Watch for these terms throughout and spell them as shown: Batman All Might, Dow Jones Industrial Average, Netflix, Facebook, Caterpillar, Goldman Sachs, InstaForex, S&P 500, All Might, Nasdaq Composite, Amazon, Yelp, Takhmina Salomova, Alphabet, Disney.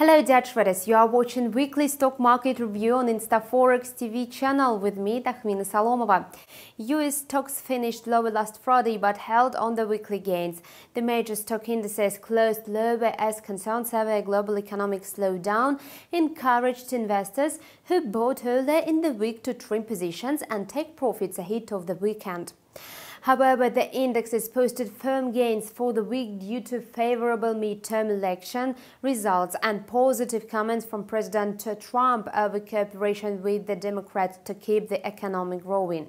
Hello dear traders, you are watching weekly stock market review on InstaForex TV channel with me, Takhmina Salomova. US stocks finished lower last Friday but held on the weekly gains. The major stock indices closed lower as concerns over a global economic slowdown encouraged investors who bought earlier in the week to trim positions and take profits ahead of the weekend. However, the indexes posted firm gains for the week due to favorable midterm election results and positive comments from President Trump over cooperation with the Democrats to keep the economy growing.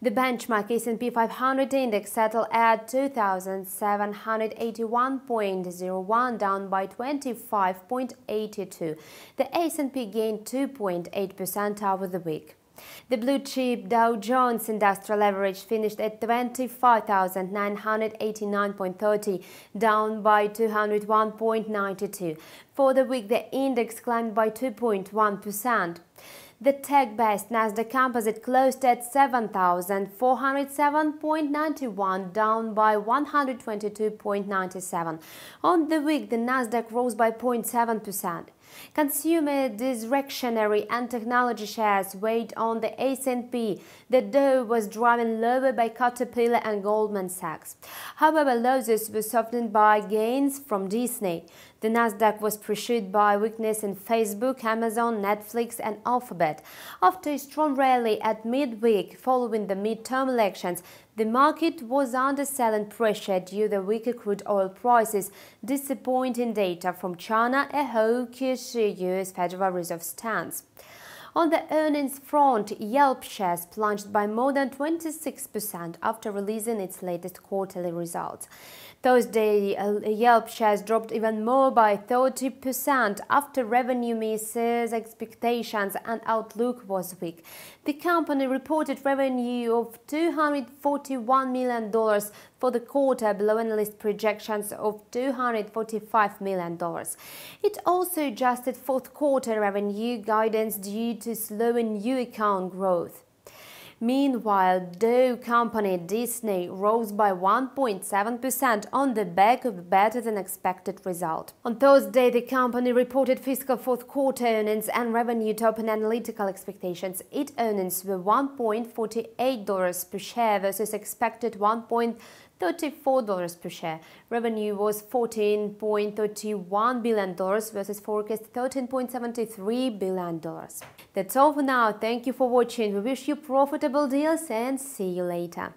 The benchmark S&P 500 index settled at 2,781.01, down by 25.82. The S&P gained 2.8% over the week. The blue chip Dow Jones Industrial Average finished at 25,989.30, down by 201.92. For the week, the index climbed by 2.1%. The tech-based Nasdaq Composite closed at 7,407.91, down by 122.97. On the week, the Nasdaq rose by 0.7%. Consumer discretionary and technology shares weighed on the S&P. The Dow was driven lower by Caterpillar and Goldman Sachs. However, losses were softened by gains from Disney. The Nasdaq was pressured by weakness in Facebook, Amazon, Netflix and Alphabet. After a strong rally at midweek following the midterm elections, the market was under selling pressure due to weaker crude oil prices, disappointing data from China, a hawkish US Federal Reserve stance. On the earnings front, Yelp shares plunged by more than 26% after releasing its latest quarterly results. Thursday, Yelp shares dropped even more by 30% after revenue misses expectations and outlook was weak. The company reported revenue of $241 million for the quarter, below analyst projections of $245 million. It also adjusted fourth quarter revenue guidance due to slowing new account growth. Meanwhile, Dow company Disney rose by 1.7% on the back of better-than-expected result. On Thursday, the company reported fiscal fourth quarter earnings and revenue topping analytical expectations. Its earnings were $1.48 per share versus expected $1.34 per share. Revenue was $14.31 billion versus forecast $13.73 billion. That's all for now. Thank you for watching. We wish you profitable deals and see you later.